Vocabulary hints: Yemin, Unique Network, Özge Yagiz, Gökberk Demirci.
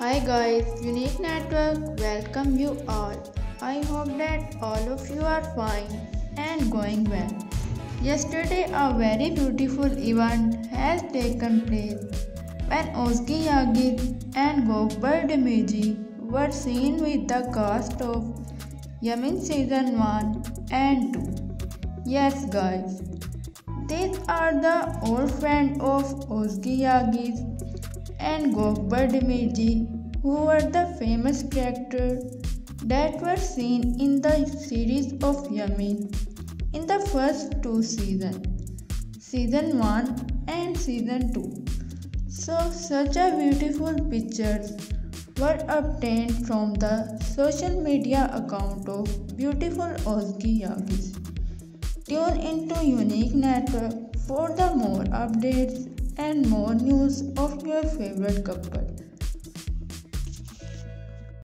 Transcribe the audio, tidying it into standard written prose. Hi guys, Unique Network welcome you all. I hope that all of you are fine and going well. Yesterday a very beautiful event has taken place when Özge Yagiz and Gökberk Demirci were seen with the cast of Yemin season 1 and 2. Yes guys, these are the old friends of Özge Yagiz and Gökberk Demirci, who were the famous characters that were seen in the series of Yemin in the first two seasons, season 1 and season 2. So such a beautiful pictures were obtained from the social media account of beautiful Özge Yagiz. Tune into Unique Network for the more updates and more news of your favorite couple.